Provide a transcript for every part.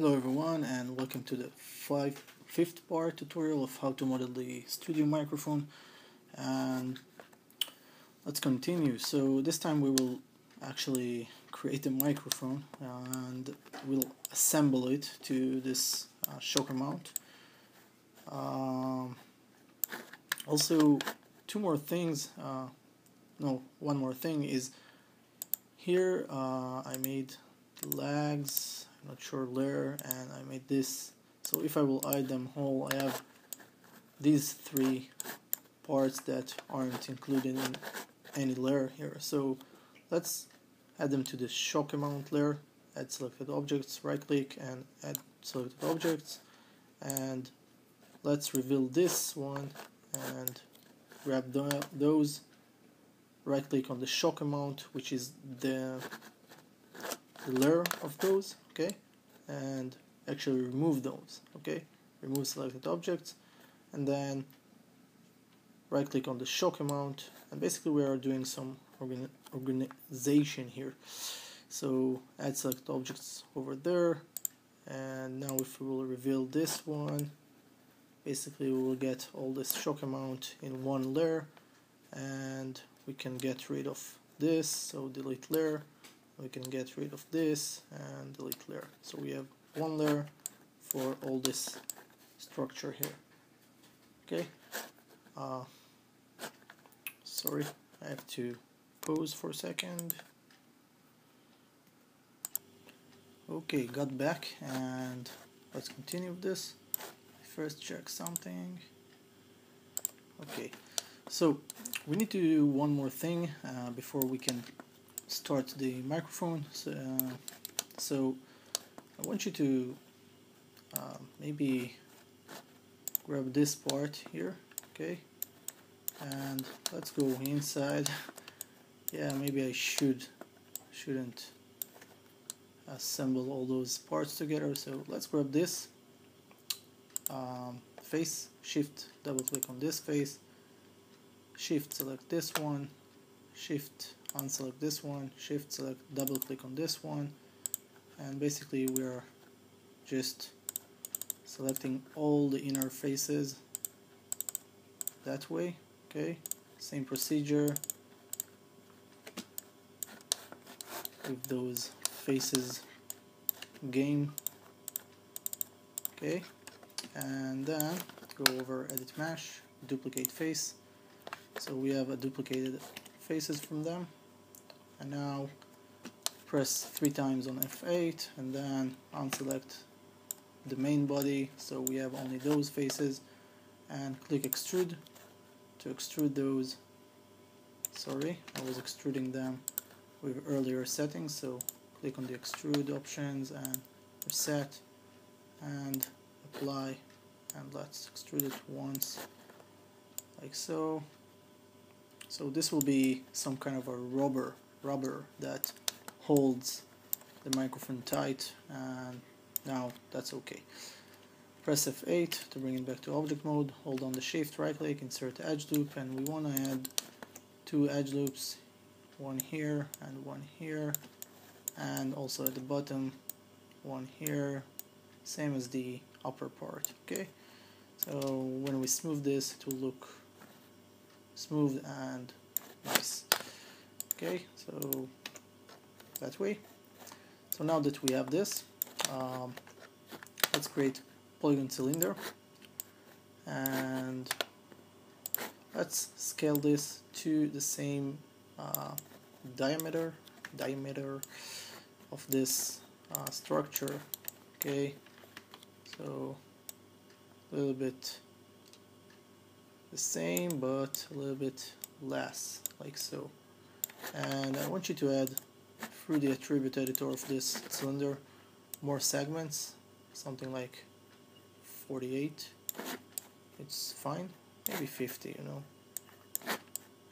Hello everyone, and welcome to the fifth part tutorial of how to model the studio microphone. And let's continue. So this time we will actually create a microphone and we'll assemble it to this shocker mount. Also, one more thing is here I made lags, not sure layer, and I made this. So if I will eye them all, I have these three parts that aren't included in any layer here. So let's add them to the shock amount layer. Add selected objects, right click and add selected objects, and let's reveal this one and grab those, right click on the shock amount, which is the layer of those, okay, and actually remove those, okay, remove selected objects, and then right click on the shock amount, and basically we are doing some organization here. So add selected objects over there, and now if we will reveal this one, basically we will get all this shock amount in one layer, and we can get rid of this, so delete layer. We can get rid of this and delete layer. So we have one layer for all this structure here. Okay. Sorry, I have to pause for a second. Okay, got back, and let's continue with this. First check something. Okay, so we need to do one more thing before we can start the microphone. So, I want you to maybe grab this part here, okay, and let's go inside. Yeah, maybe I shouldn't assemble all those parts together, so let's grab this face, shift double click on this face, shift select this one, shift unselect this one, shift select double click on this one, and basically we are just selecting all the inner faces that way. Okay, same procedure with those faces game. Okay, and then go over edit mesh, duplicate face, so we have a duplicated faces from them. And now press 3 times on F8 and then unselect the main body, so we have only those faces, and click extrude to extrude those. Sorry, I was extruding them with earlier settings, so click on the extrude options and reset and apply, and let's extrude it once, like so. So this will be some kind of a rubber that holds the microphone tight, and now that's okay. Press F8 to bring it back to object mode, hold on the shift, right click, insert edge loop, and we want to add 2 edge loops, one here and one here, and also at the bottom one here, same as the upper part, okay? So when we smooth this, it will look smooth and nice. Okay, so that way. So now that we have this, let's create polygon cylinder and let's scale this to the same diameter of this structure. Okay, so a little bit the same but a little bit less, like so. And I want you to add through the attribute editor of this cylinder more segments, something like 48, it's fine, maybe 50, you know.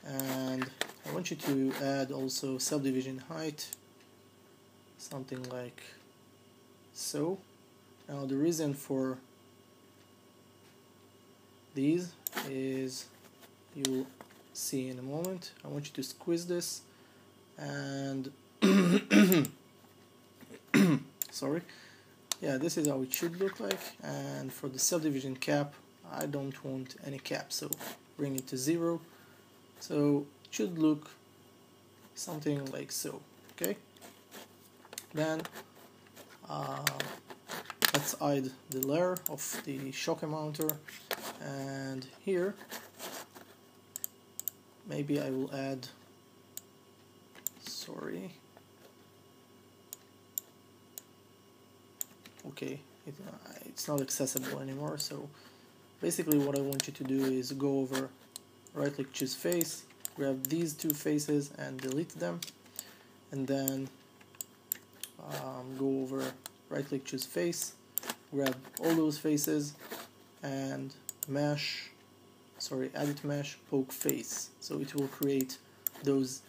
And I want you to add also subdivision height, something like so. Now the reason for these is you'll see in a moment. I want you to squeeze this and sorry, Yeah, this is how it should look like. And for the subdivision cap, I don't want any cap, so bring it to 0. So it should look something like so. Okay, then let's hide the layer of the shock mounter, and here maybe I will add, sorry, okay, it's not accessible anymore. So basically what I want you to do is go over, right click, choose face, grab these two faces and delete them, and then go over, right click, choose face, grab all those faces and mesh, sorry, edit mesh, poke face, so it will create those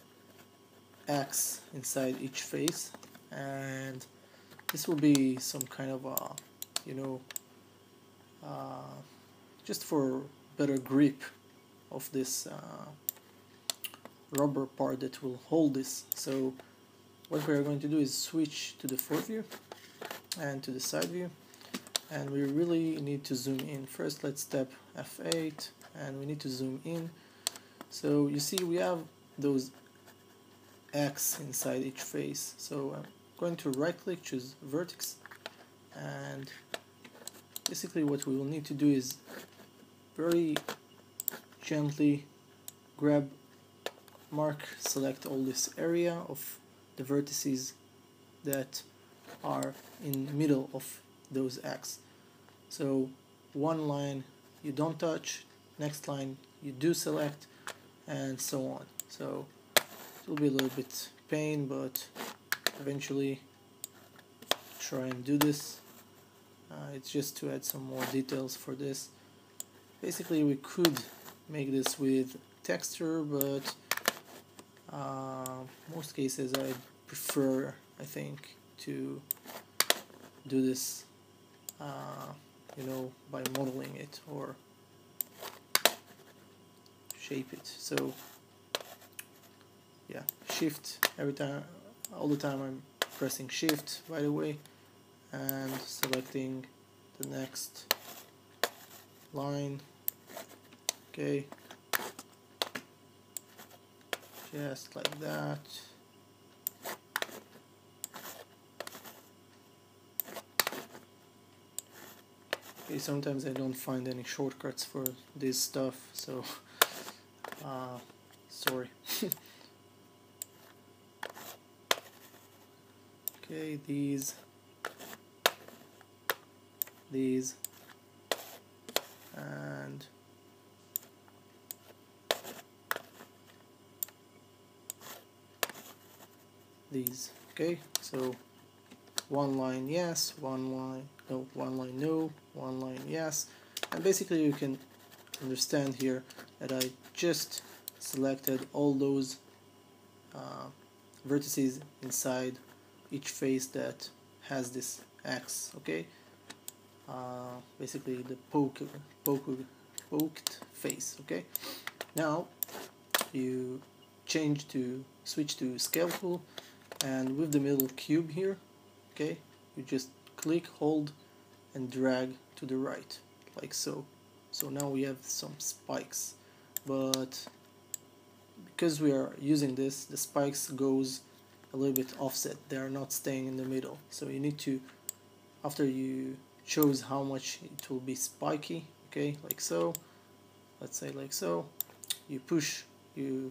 X inside each face, and this will be some kind of a, you know, just for better grip of this rubber part that will hold this. So what we are going to do is switch to the front view and to the side view, and we really need to zoom in. First let's tap F8 and we need to zoom in. So you see we have those X inside each face, so I'm going to right click, choose vertex, and basically what we will need to do is very gently grab, mark, select all this area of the vertices that are in the middle of those X. So one line you don't touch, next line you do select, and so on. So it will be a little bit pain, but eventually try and do this. It's just to add some more details for this. Basically we could make this with texture, but most cases I prefer, I think, to do this you know, by modeling it or shape it. So yeah, shift every time, all the time I'm pressing shift, by the way, and selecting the next line. Okay, just like that. Okay, sometimes I don't find any shortcuts for this stuff, so sorry. Okay, these, and these. Okay, so one line yes, one line no, one line no, one line yes, and basically you can understand here that I just selected all those vertices inside each face that has this X. Okay, basically the poked face. Okay, now you switch to scale tool, and with the middle cube here, okay, you just click, hold and drag to the right, like so. So now we have some spikes, but because we are using this, the spikes goes a little bit offset, they are not staying in the middle. So you need to, after you chose how much it will be spiky, okay, like so, let's say like so, you push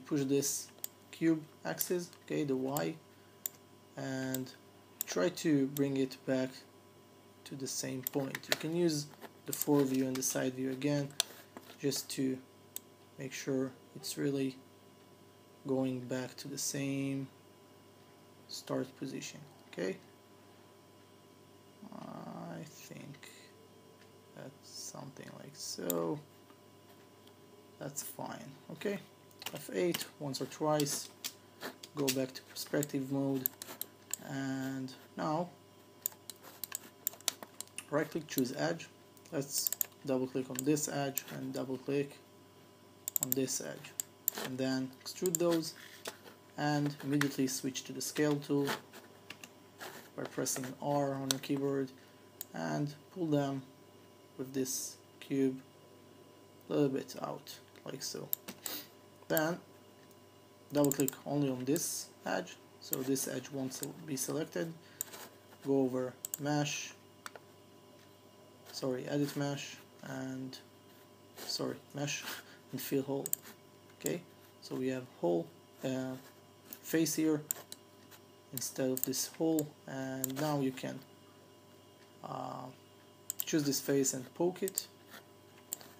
this cube axis, okay, the Y, and try to bring it back to the same point. You can use the forward view and the side view again, just to make sure it's really going back to the same start position. Okay, I think that's something like so. That's fine. Okay, F8 once or twice, go back to perspective mode, and now right click, choose edge. Let's double click on this edge and double click on this edge, and then extrude those, and immediately switch to the scale tool by pressing R on your keyboard, and pull them with this cube a little bit out, like so. Then double click only on this edge, so this edge won't be selected. Go over mesh, sorry, edit mesh, and sorry, mesh and fill hole. Okay, so we have hole face here instead of this hole, and now you can choose this face and poke it,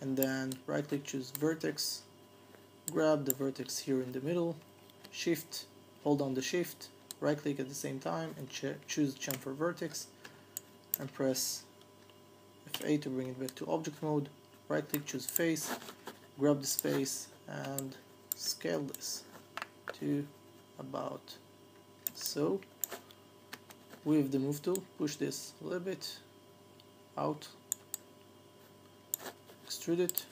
and then right click, choose vertex, grab the vertex here in the middle, shift, hold down the shift, right click at the same time and choose chamfer vertex, and press F8 to bring it back to object mode. Right click, choose face, grab this face and scale this to about so. With the move tool, push this a little bit out, extrude it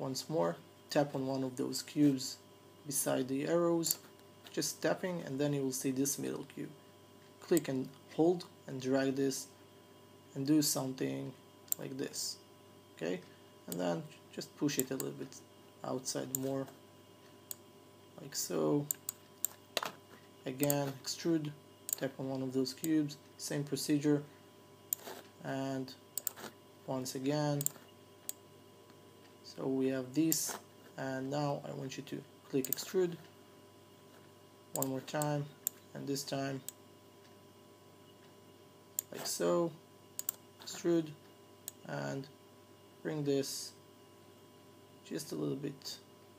once more, tap on one of those cubes beside the arrows, just tapping, and then you will see this middle cube. Click and hold and drag this and do something like this, okay, and then just push it a little bit outside more, like so. Again, extrude, tap on one of those cubes, same procedure, and once again. So we have this, and now I want you to click extrude one more time, and this time like so, extrude, and bring this just a little bit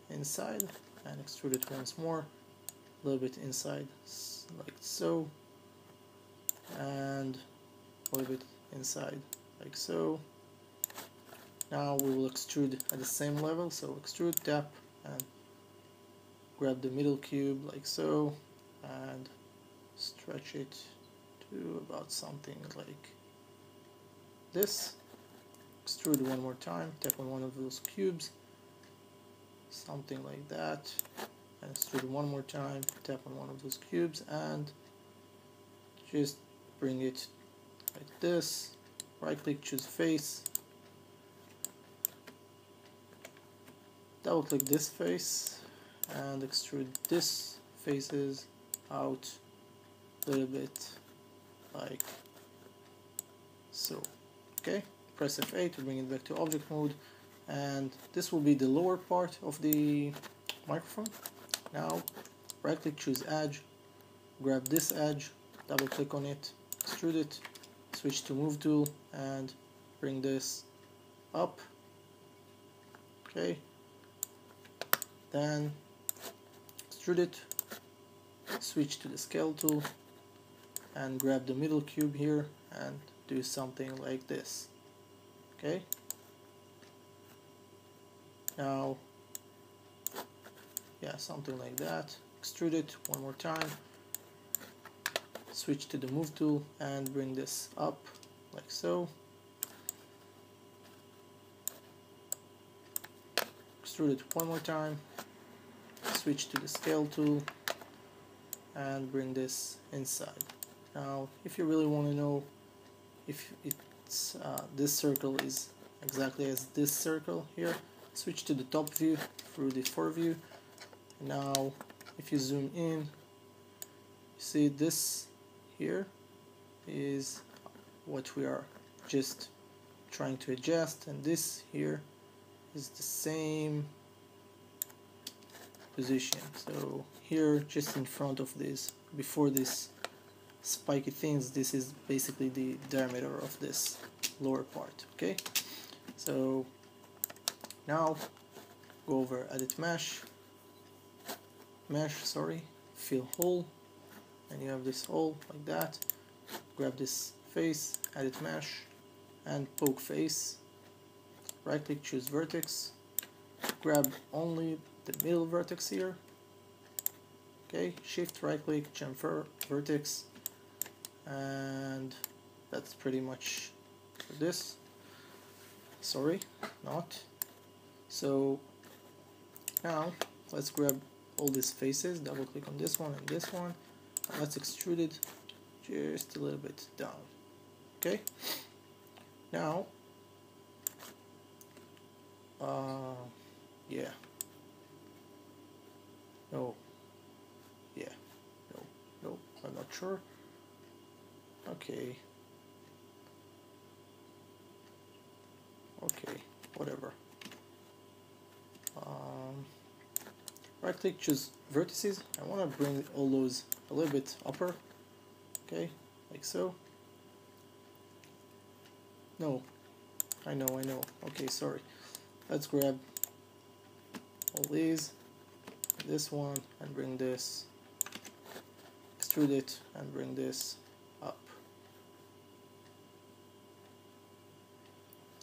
inside and extrude it once more, a little bit inside like so, and a little bit inside like so. Now we will extrude at the same level, so extrude, tap and grab the middle cube like so, and stretch it to about something like this. Extrude one more time, tap on one of those cubes, something like that, and extrude one more time, tap on one of those cubes, and just bring it like this. Right click, choose face, double click this face and extrude this faces out a little bit like so. Okay, press F8 to bring it back to object mode, and this will be the lower part of the microphone. Now right click, choose edge, grab this edge, double click on it, extrude it, switch to move tool and bring this up. Okay, then extrude it, switch to the scale tool and grab the middle cube here and do something like this. Okay, now yeah, something like that. Extrude it one more time, switch to the move tool and bring this up like so, extrude it one more time, switch to the scale tool and bring this inside. Now if you really want to know if it's this circle is exactly as this circle here, switch to the top view through the foreview. Now if you zoom in, you see this here is what we are just trying to adjust, and this here is the same position. So here, just in front of this, before this spiky things, this is basically the diameter of this lower part. Okay, so now go over edit mesh, fill hole, and you have this hole like that. Grab this face, edit mesh and poke face, right click, choose vertex, grab only the middle vertex here. Okay, shift, right click, chamfer vertex, and that's pretty much for this. Sorry, not. So now let's grab all these faces, double click on this one and this one, and let's extrude it just a little bit down. Okay, Now, yeah. No. Yeah. No. No. I'm not sure. Okay. Okay. Whatever. Right click, choose vertices. I want to bring all those a little bit upper. Okay. Like so. No. I know. I know. Okay. Sorry. Let's grab all these. This one and bring this, extrude it and bring this up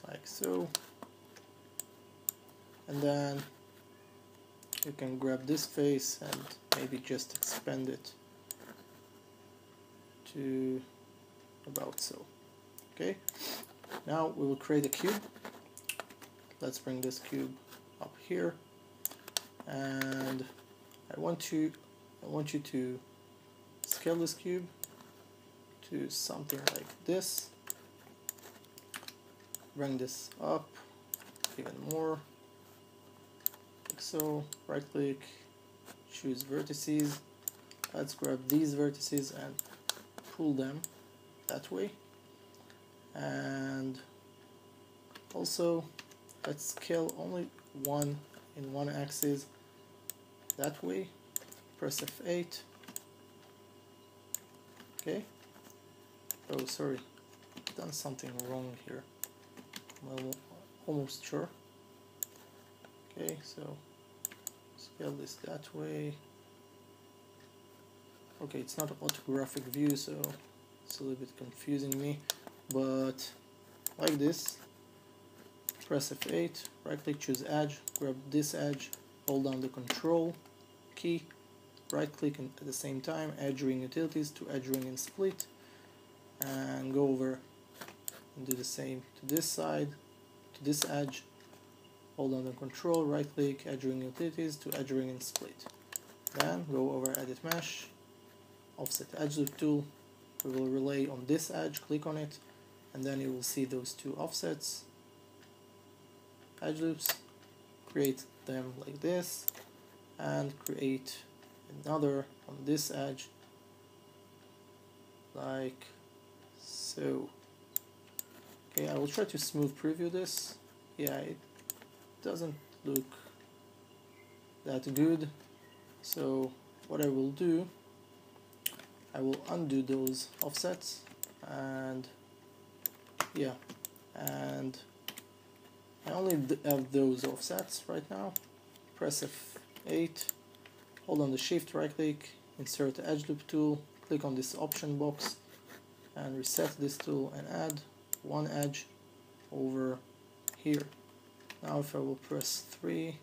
like so, and then you can grab this face and maybe just expand it to about so. Okay, now we will create a cube. Let's bring this cube up here. And I want you to scale this cube to something like this. Bring this up even more, like so. Right click, choose vertices. Let's grab these vertices and pull them that way. And also, let's scale only one in one axis. That way, press F8. Okay. Oh, sorry, I've done something wrong here. I'm almost sure. Okay, so scale this that way. Okay, it's not an orthographic view, so it's a little bit confusing me. But like this, press F8. Right click, choose edge. Grab this edge. Hold down the control key, right click at the same time, edge ring utilities to edge ring and split, and go over and do the same to this side, to this edge, hold down the control, right click, edge ring utilities to edge ring and split. Then go over edit mesh, offset edge loop tool, we will relay on this edge, click on it, and then you will see those two offsets, edge loops, create them like this, and create another on this edge like so. Okay, I will try to smooth preview this. Yeah, it doesn't look that good, so what I will do, I will undo those offsets and yeah, and I only have those offsets right now. Press F8, hold on the shift, right click, insert edge loop tool, click on this option box and reset this tool and add one edge over here. Now if I will press 3,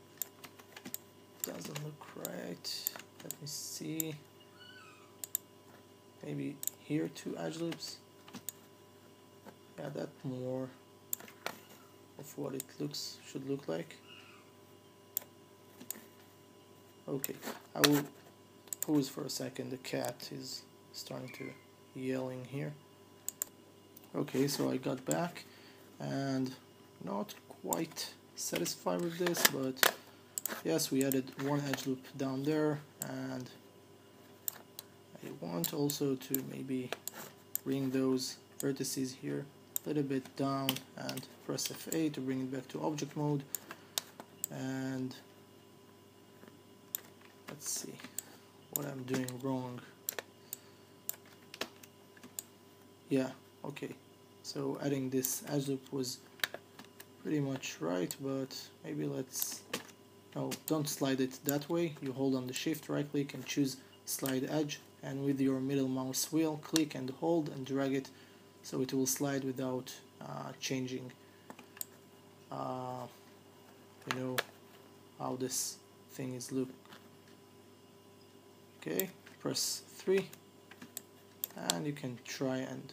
doesn't look right. Let me see, maybe here 2 edge loops. Yeah, that more of what it should look like. Okay, I will pause for a second. The cat is starting to yelling here. Okay, so I got back and not quite satisfied with this, but yes, we added one edge loop down there, and I want also to maybe bring those vertices here little bit down and press F8 to bring it back to object mode. And let's see what I'm doing wrong. Yeah, okay, so adding this edge loop was pretty much right, but maybe let's, no, don't slide it that way. You hold on the shift, right click and choose slide edge, and with your middle mouse wheel click and hold and drag it so it will slide without changing you know how this thing is look. Okay, press 3 and you can try and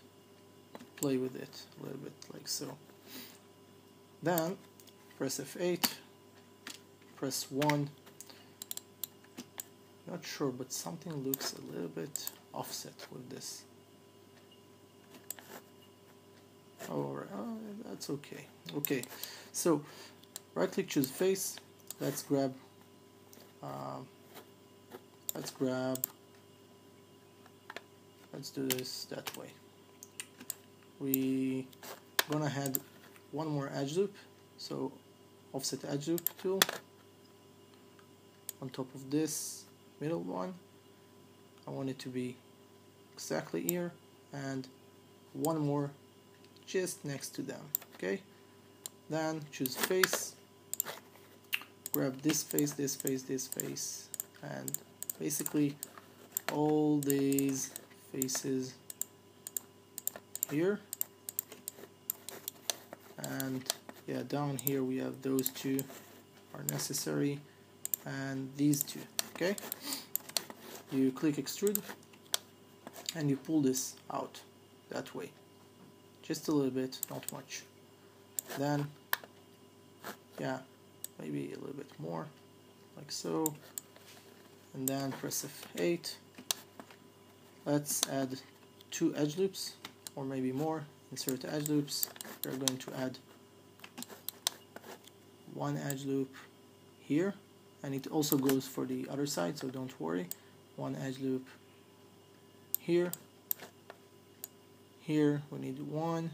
play with it a little bit like so. Then press F8, press 1, not sure, but something looks a little bit offset with this. Alright, that's okay. Okay, so right click, choose face. Let's do this that way. We gonna add one more edge loop, so offset edge loop tool on top of this middle one. I want it to be exactly here, and one more just next to them. Okay, then choose face, grab this face, this face, this face, and basically all these faces here. And yeah, down here we have those two are necessary, and these two. Okay, you click extrude and you pull this out that way, just a little bit, not much. Then yeah, maybe a little bit more, like so, and then press F8. Let's add two edge loops, or maybe more. Insert edge loops. We're going to add one edge loop here, and it also goes for the other side, so don't worry. One edge loop here, here we need one,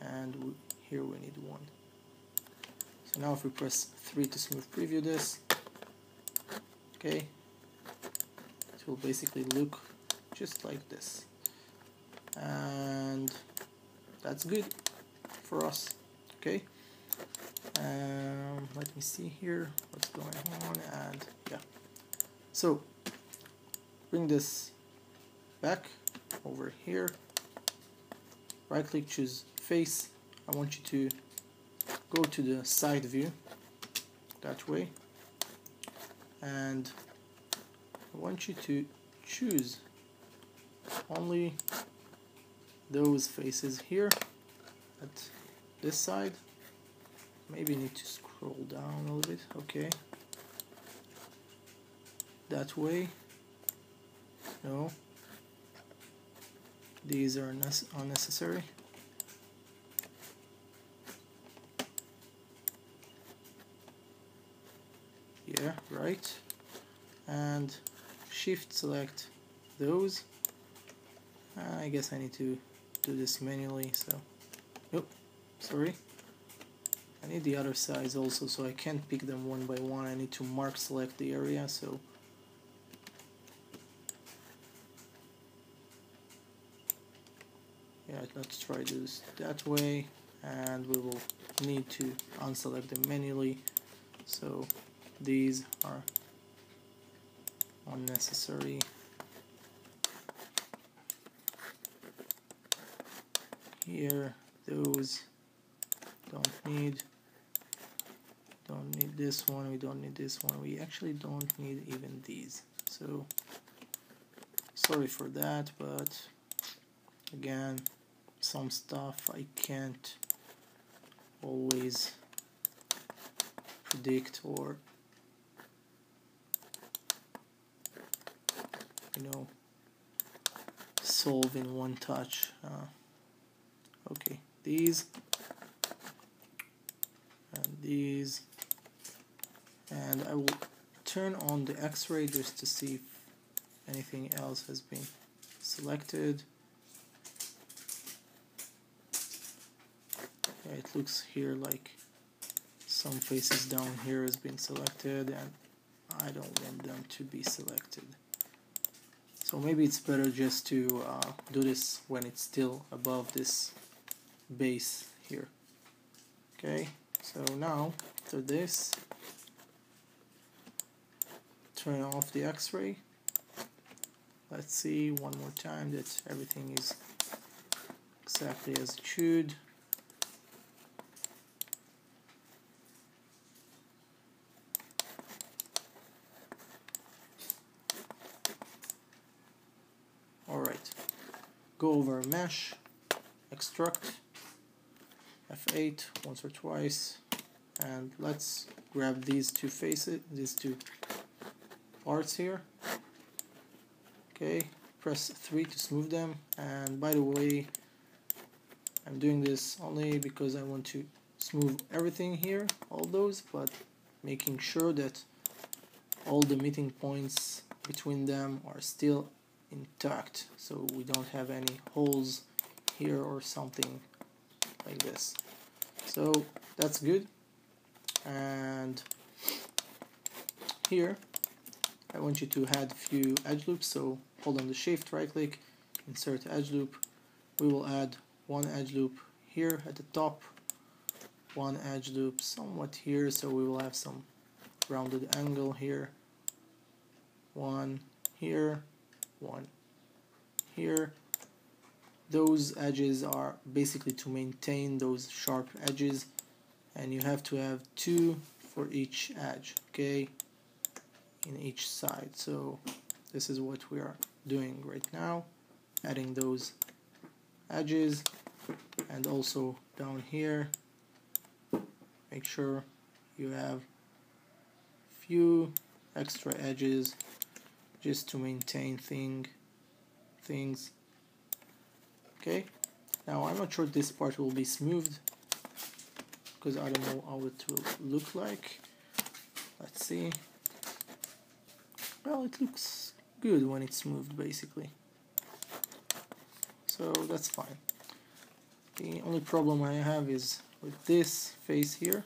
and here we need one. So now if we press 3 to smooth preview this, okay, it will basically look just like this, and that's good for us. Okay, let me see here what's going on, and yeah, so bring this back over here, right click, choose face. I want you to go to the side view that way, and I want you to choose only those faces here at this side. Maybe need to scroll down a little bit. Okay, that way. No, these are unnecessary. Yeah, right. And shift select those. I guess I need to do this manually, so nope, sorry. I need the other sides also, so I can't pick them one by one. I need to mark select the area, so yeah, let's try this that way, and we will need to unselect them manually, so these are unnecessary. Here, those don't need this one, we don't need this one, we actually don't need even these, so sorry for that, but again, some stuff I can't always predict, or you know, solve in one touch. Okay, these and these, and I will turn on the X-ray just to see if anything else has been selected. Yeah, it looks here like some faces down here has been selected, and I don't want them to be selected. So maybe it's better just to do this when it's still above this base here. Okay, so now after this, turn off the X-ray. Let's see one more time that everything is exactly as it should. Alright, go over mesh, extract, F8 once or twice, and let's grab these two faces, these two parts here. Okay, press 3 to smooth them, and by the way, I'm doing this only because I want to smooth everything here, all those, but making sure that all the meeting points between them are still intact, so we don't have any holes here or something like this. So that's good. And here I want you to add a few edge loops, so hold on the shift, right click, insert edge loop. We will add one edge loop here at the top, one edge loop somewhat here, so we will have some rounded angle here, one here, one here. Those edges are basically to maintain those sharp edges, and you have to have two for each edge, okay, in each side. So this is what we are doing right now, adding those edges. And also down here, make sure you have few extra edges just to maintain things. Okay, now I'm not sure this part will be smoothed because I don't know how it will look like. Let's see. Well, it looks good when it's smoothed, basically, so that's fine. The only problem I have is with this face here,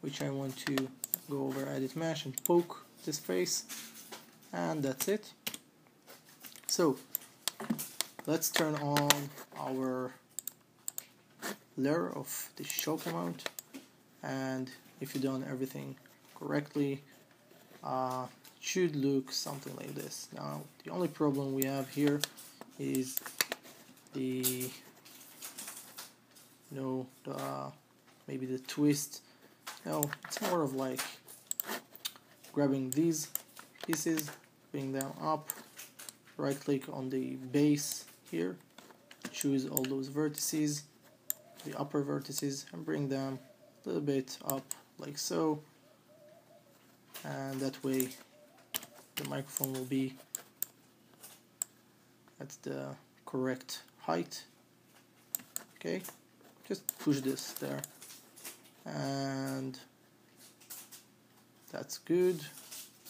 which I want to go over edit mesh and poke this face, and that's it. So let's turn on our layer of the shock amount, and if you've done everything correctly, it should look something like this. Now the only problem we have here is the maybe the twist. No, it's more of like grabbing these pieces, bring them up, right click on the base here, choose all those vertices, the upper vertices, and bring them a little bit up like so, and that way the microphone will be at the correct height. Okay, just push this there, and that's good,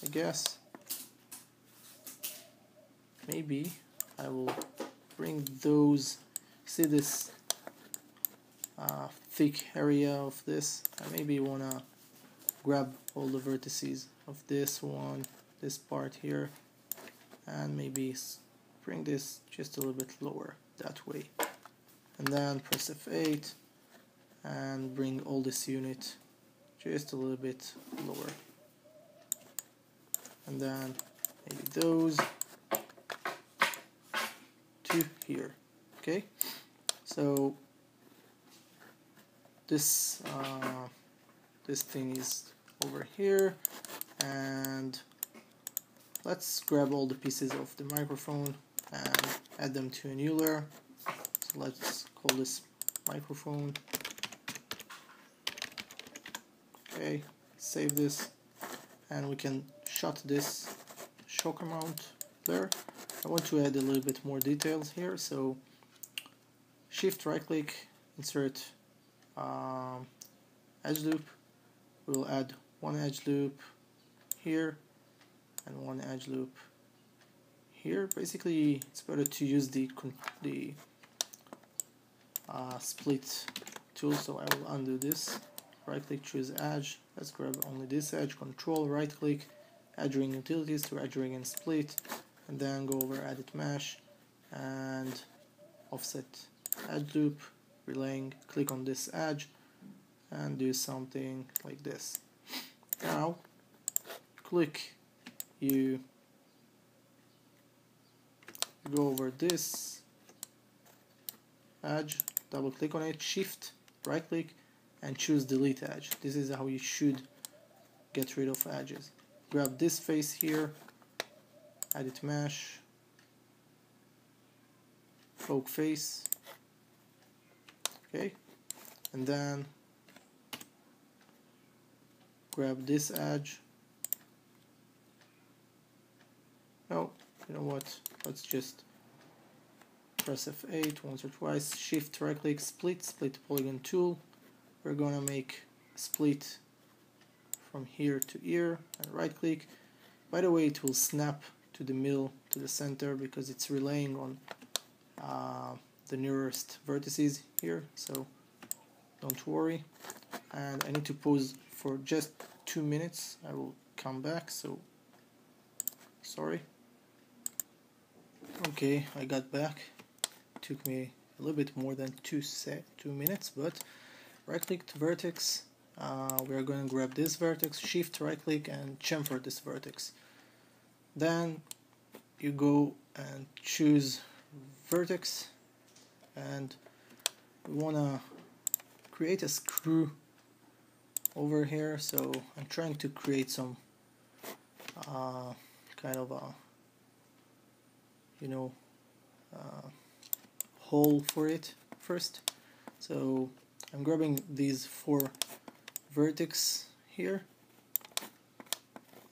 I guess. Maybe I will bring those, see this thick area of this, I maybe wanna grab all the vertices of this one, this part here, and maybe bring this just a little bit lower that way, and then press F8 and bring all this unit just a little bit lower, and then maybe those two here. Okay, so this this thing is over here, and let's grab all the pieces of the microphone and add them to a new layer. So let's call this microphone. Okay, save this, and we can shut this shock amount there. I want to add a little bit more details here, so shift right click, insert edge loop. We'll add one edge loop here and one edge loop here. Basically, it's better to use the split tool, so I will undo this. Right click, choose edge, let's grab only this edge, control, right click, edge ring utilities to edge ring and split, and then go over edit mesh and offset edge loop, relaying, click on this edge and do something like this. Now click, you go over this edge, double click on it, shift, right click, and choose delete edge. This is how you should get rid of edges. Grab this face here, edit mesh, poke face, okay, and then grab this edge. No, you know what, let's just press F8 once or twice, shift right click, split the polygon tool. We're gonna make a split from here to here and right click. By the way, it will snap to the middle, to the center, because it's relying on the nearest vertices here, so don't worry. And I need to pause for just 2 minutes. I will come back, so sorry. Okay, I got back. It took me a little bit more than 2 minutes, but right click to vertex. We are going to grab this vertex, shift right click and chamfer this vertex. Then you go and choose vertex, and we want to create a screw over here. So I'm trying to create some kind of a hole for it first. So I'm grabbing these 4 vertices here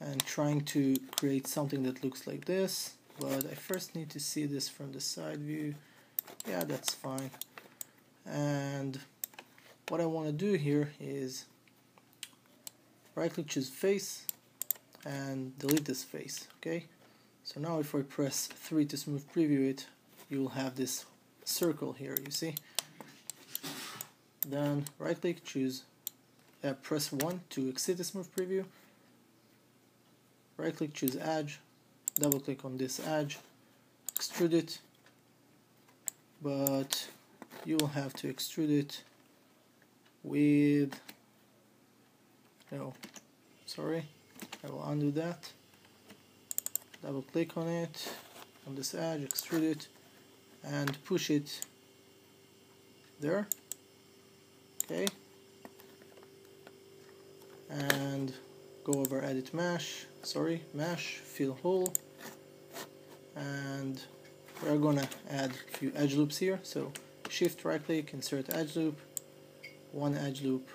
and trying to create something that looks like this, but I first need to see this from the side view. Yeah, that's fine. And what I want to do here is right click, choose face and delete this face. Okay, so now if I press 3 to smooth preview it, you will have this circle here, you see. Then right click, choose press 1 to exit the smooth preview, right click, choose edge, double click on this edge, extrude it, but you will have to extrude it with I will undo that, double click on it, on this edge, extrude it and push it there. Okay, and go over edit mesh, mesh, fill hole, and we're gonna add a few edge loops here. So shift right click, insert edge loop, 1 edge loop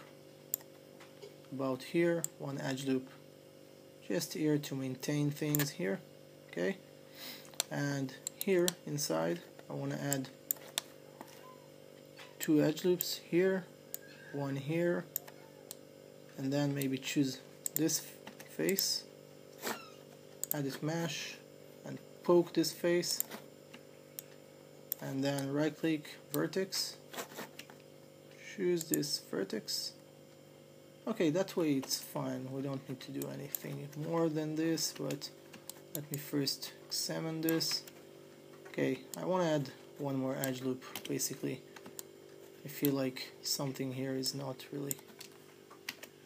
about here, 1 edge loop just here to maintain things here. Okay, and here inside I want to add 2 edge loops here, 1 here, and then maybe choose this face, edit mesh and poke this face, and then right click vertex, choose this vertex. Okay, that way it's fine, we don't need to do anything more than this, but let me first examine this. Okay, I want to add 1 more edge loop. Basically I feel like something here is not really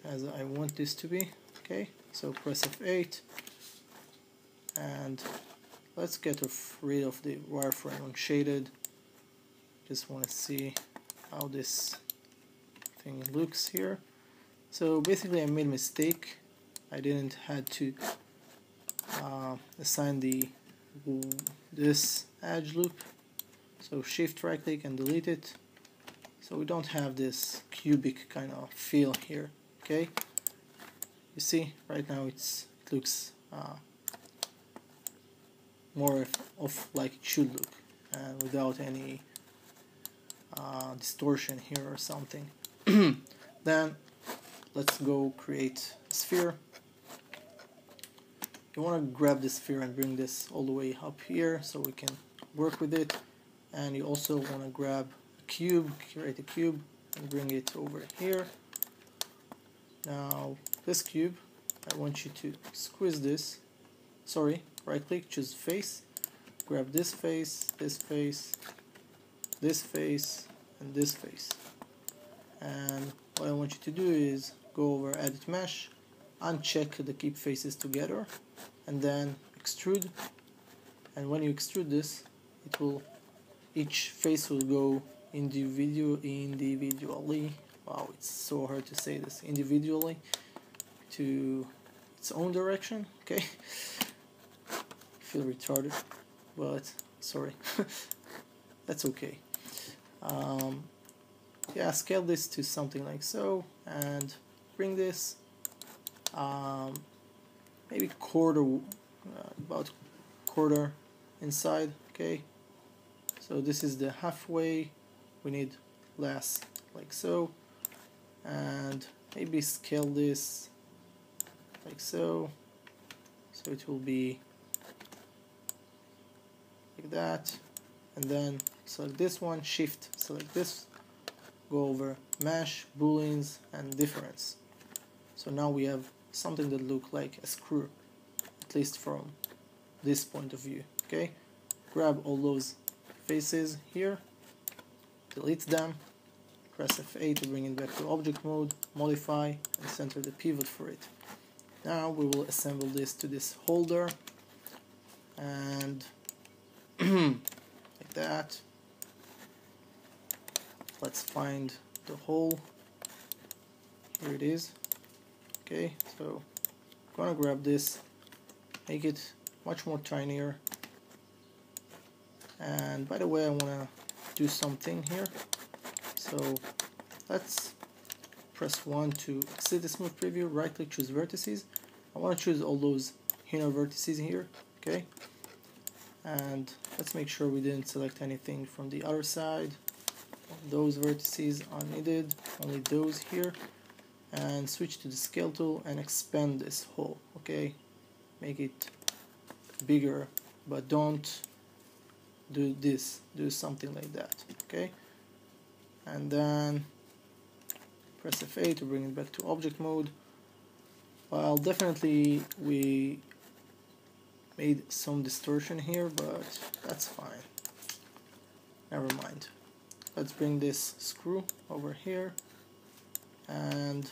as I want this to be. Okay, so press F8 and let's get rid of the wireframe on shaded. Just want to see how this thing looks here. So basically I made a mistake, I didn't had to assign this edge loop, so shift right click and delete it, so we don't have this cubic kind of feel here. Okay, you see right now it looks more of like it should look, and without any distortion here or something. Then let's go create a sphere. You want to grab this sphere and bring this all the way up here so we can work with it, and you also want to grab a cube, create a cube and bring it over here. Now this cube, I want you to squeeze this, right click, choose face, grab this face, this face, this face and this face. And what I want you to do is go over edit mesh, uncheck the keep faces together and then extrude, and when you extrude this, it will, each face will go individually. Wow, it's so hard to say this, individually to its own direction. Okay, I feel retarded, but sorry. That's okay. Yeah, scale this to something like so and bring this maybe quarter, about quarter inside. Okay, So this is the halfway. We need less, like so, and maybe scale this like so, so it will be like that. And then select this one, shift, select this, go over mesh, booleans, and difference. So now we have something that looks like a screw, at least from this point of view. Okay, grab all those faces here, delete them, press F8 to bring it back to object mode, modify, and center the pivot for it. Now we will assemble this to this holder, and like that. Let's find the hole. Here it is. Okay, so I'm gonna grab this, make it much more tinier. And by the way, I wanna do something here. So let's press 1 to exit the smooth preview, right click, choose vertices. I want to choose all those inner vertices here, okay? And let's make sure we didn't select anything from the other side. Those vertices are needed, only those here. And switch to the scale tool and expand this hole, okay? Make it bigger, but don't do this, do something like that, okay? And then press F8 to bring it back to object mode. Well, definitely we made some distortion here, but that's fine. Never mind. Let's bring this screw over here and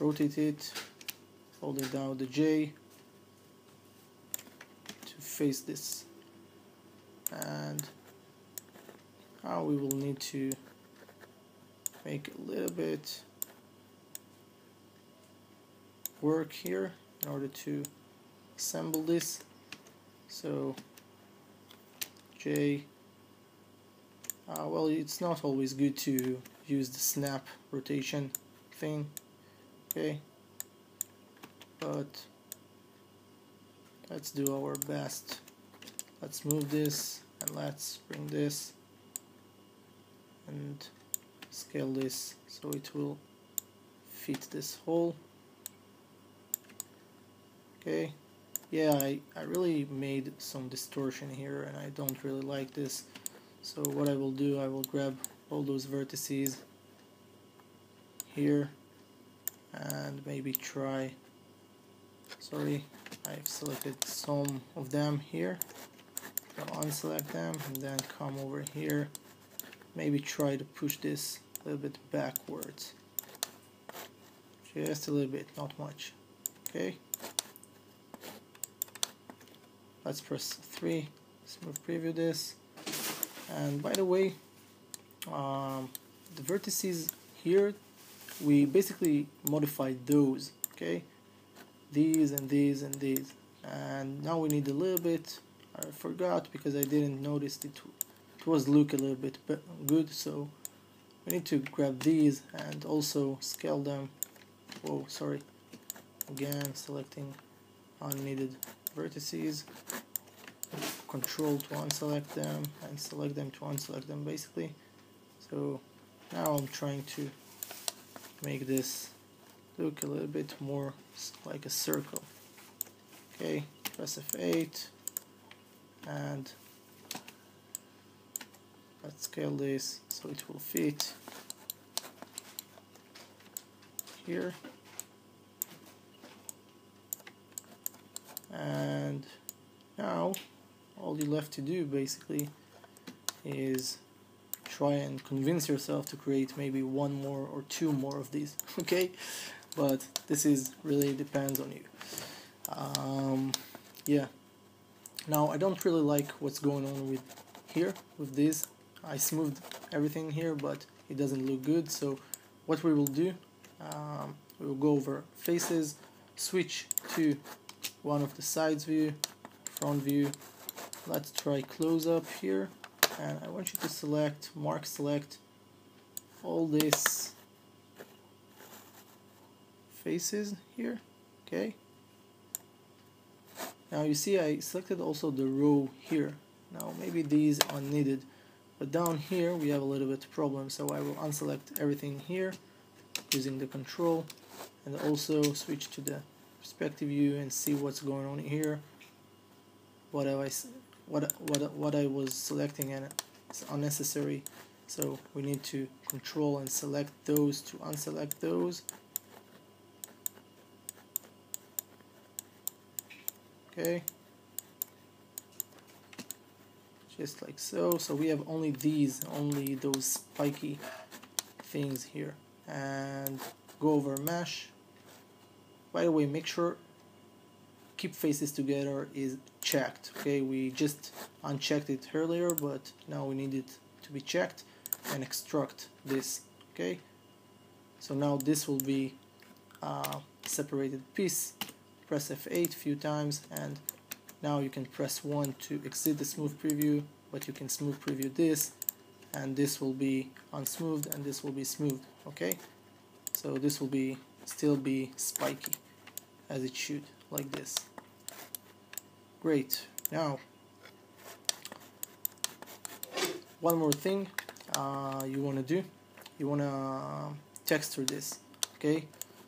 rotate it, holding down the J to face this. And now we will need to make a little bit work here in order to assemble this. So J, well, it's not always good to use the snap rotation thing, okay, but let's do our best. Let's move this and let's bring this and scale this so it will fit this hole. Okay, yeah, I really made some distortion here and I don't really like this. So what I will do, I will grab all those vertices here and maybe try, sorry, I've selected some of them here, I'll unselect them and then come over here, maybe try to push this a little bit backwards, just a little bit, not much. Okay, let's press 3, smooth preview this. And by the way, the vertices here, we basically modified those, okay, these and these and these, and now we need a little bit, I forgot because I didn't notice it, was look a little bit good, so we need to grab these and also scale them. Whoa, sorry, again selecting unneeded vertices, control to unselect them and select them to unselect them, basically. So now I'm trying to make this look a little bit more like a circle. Okay, press F8 and let's scale this so it will fit here. And now all you left to do basically is try and convince yourself to create maybe one more or two more of these, okay? But this is really depends on you. Yeah, now I don't really like what's going on with here with this. I smoothed everything here, but it doesn't look good. So what we will do, we will go over faces, switch to one of the sides view, front view. Let's try close up here, and I want you to select, mark, select all these faces here, okay? Now you see I selected also the row here, Now maybe these are needed, but down here we have a little bit of problem, so I will unselect everything here using the control, and also switch to the perspective view and see what's going on here. What I was selecting, and it's unnecessary, so we need to control and select those to unselect those. Okay, just like so. So we have only these, only those spiky things here, and go over mesh. By the way, make sure keep faces together is checked. Okay, we just unchecked it earlier, but now we need it to be checked, and extract this. Okay, so now this will be a separated piece. Press F8 a few times, and now you can press 1 to exit the smooth preview, but you can smooth preview this, and this will be unsmoothed, and this will be smoothed. Okay, so this will be still be spiky as it should, like this. Great. Now one more thing you want to do, you want to texture this. Okay,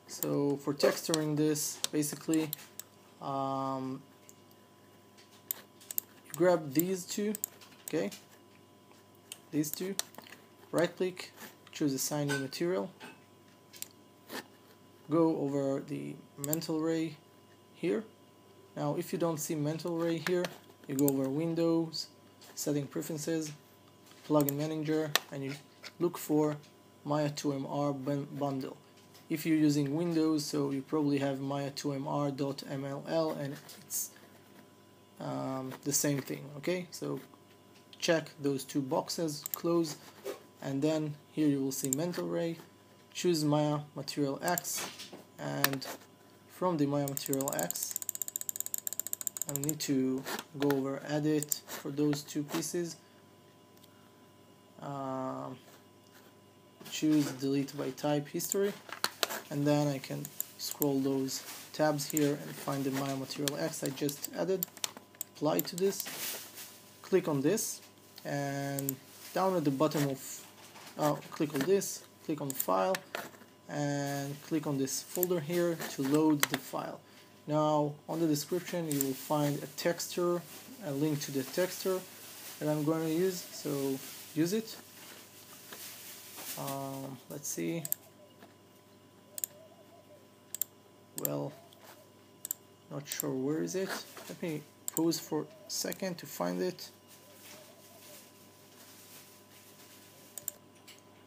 so for texturing this, basically you grab these two, okay, these two, right click, choose assign new material, go over the mantle ray here. Now if you don't see mantle ray here, you go over Windows, Setting Preferences, Plugin Manager, and you look for Maya 2MR bundle. If you're using Windows, so you probably have maya2mr.mll, and it's the same thing. Okay, so check those two boxes, close, and then here you will see mantle ray. Choose Maya Material X, and from the Maya Material X, I need to go over edit for those two pieces. Choose delete by type history, and then I can scroll those tabs here and find the Maya Material X I just added, apply to this, click on this, and down at the bottom of, click on this, click on file, and click on this folder here to load the file. Now on the description you will find a texture, a link to the texture that I'm going to use, so use it. Let's see. Well, not sure where is it. Let me pause for a second to find it.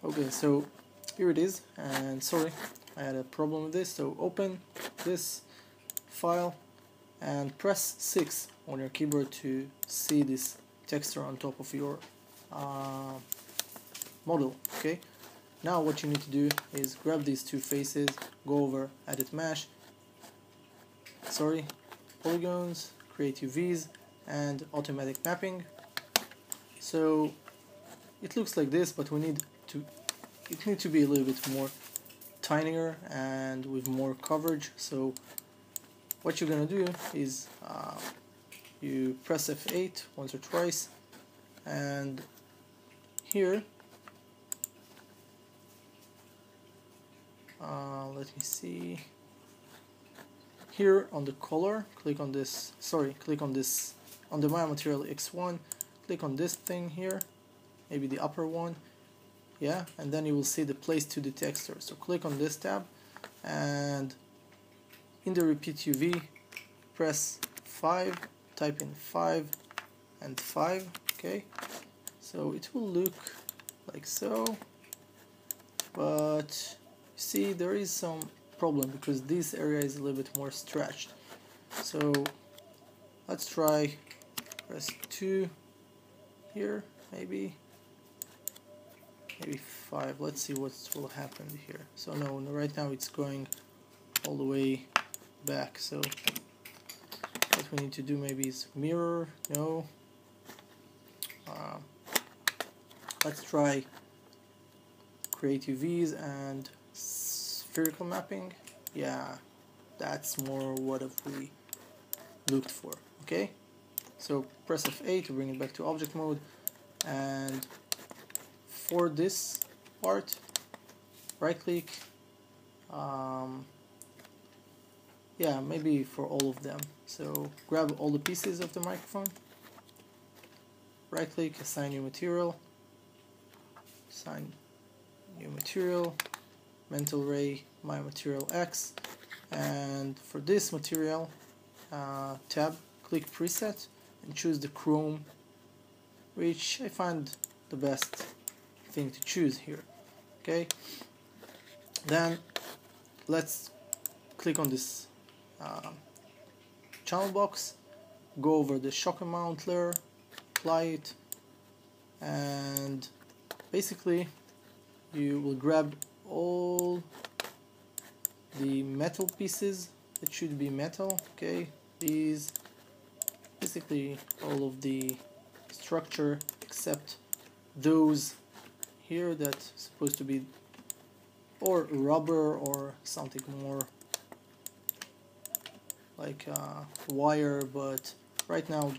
Okay, so here it is, and sorry, I had a problem with this. So open this file and press 6 on your keyboard to see this texture on top of your model. Okay, now what you need to do is grab these two faces, go over edit mesh, sorry, polygons, create UVs, and automatic mapping. So it looks like this, but we need to, it needs to be a little bit more tinier and with more coverage. So what you're gonna do is you press F8 once or twice, and here let me see, here on the color, click on this, sorry, click on this, on the Maya Material X1, click on this thing here, maybe the upper one, yeah, and then you will see the place to the texture. So click on this tab, and in the repeat UV press 5, type in 5 and 5, okay, so it will look like so, but see, there is some problem because this area is a little bit more stretched. So let's try press 2 here, maybe 5. Let's see what will happen here. So no, right now it's going all the way back. So what we need to do maybe is mirror. No. Let's try create UVs and spherical mapping. Yeah, that's more what we looked for. Okay, So press F8 to bring it back to object mode. And for this part, right click. Yeah, maybe for all of them. So grab all the pieces of the microphone, right click, assign new material, assign new material, mental ray, my material X. And for this material tab, click preset and choose the chrome, which I find the best thing to choose here. Okay, then let's click on this channel box, go over the shock amount layer, apply it, and basically you will grab all the metal pieces that should be metal. Okay, these, basically all of the structure except those here that's supposed to be or rubber or something more like wire, but right now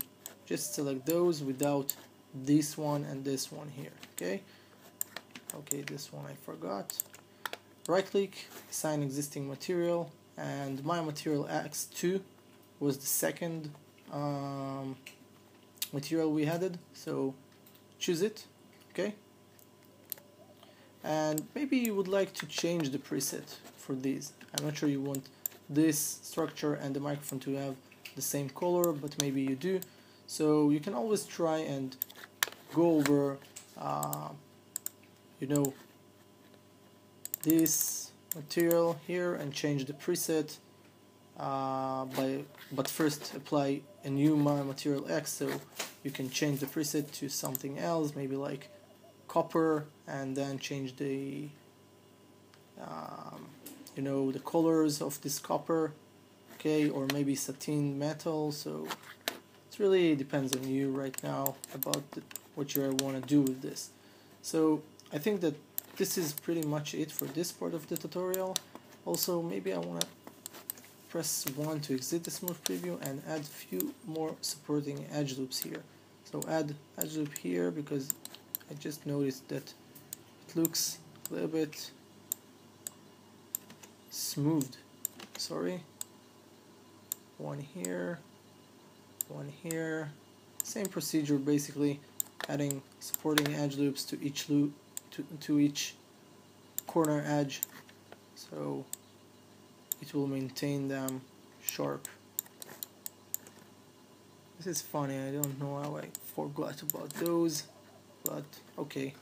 just select those without this one and this one here. Okay, this one I forgot. Right click, assign existing material, and my material X2 was the second material we added, so choose it. Okay, and maybe you would like to change the preset for these. I'm not sure you want this structure and the microphone to have the same color, but maybe you do, so you can always try and go over you know, this material here and change the preset but first apply a new material X, so you can change the preset to something else, maybe like copper, and then change the you know, the colors of this copper. Okay, or maybe satin metal. So it really depends on you right now about what you want to do with this. So I think that this is pretty much it for this part of the tutorial. Also, maybe I want to press 1 to exit the smooth preview and add a few more supporting edge loops here. So add edge loop here because I just noticed that it looks a little bit smoothed. Sorry, one here, one here. Same procedure, basically adding supporting edge loops to each loop, to each corner edge, so it will maintain them sharp. This is funny, I don't know how I forgot about those, but okay.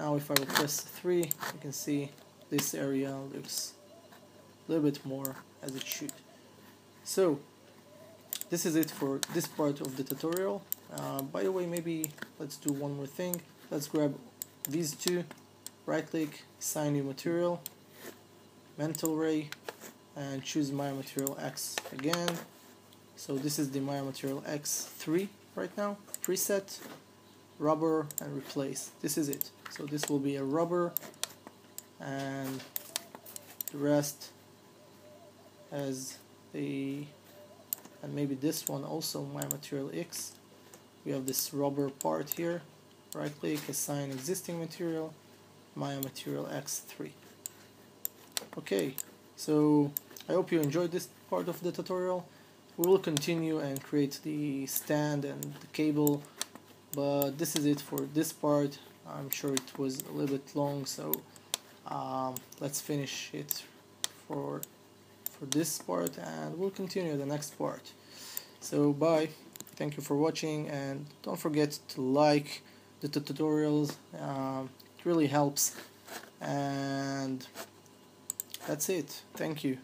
Now if I will press 3, you can see this area looks a little bit more as it should. So this is it for this part of the tutorial. By the way, maybe let's do one more thing. Let's grab these two, right click, assign new material, mental ray, and choose Maya material X again. So this is the Maya material X3 right now. Preset, rubber, and replace. This is it. So this will be a rubber, and the rest as the, and maybe this one also, my material X. We have this rubber part here, right click, assign existing material, my material X3. Okay, so I hope you enjoyed this part of the tutorial. We will continue and create the stand and the cable, but this is it for this part. I'm sure it was a little bit long, so let's finish it for this part, and we'll continue the next part. So bye, thank you for watching, and don't forget to like the tutorials, it really helps, and that's it. Thank you.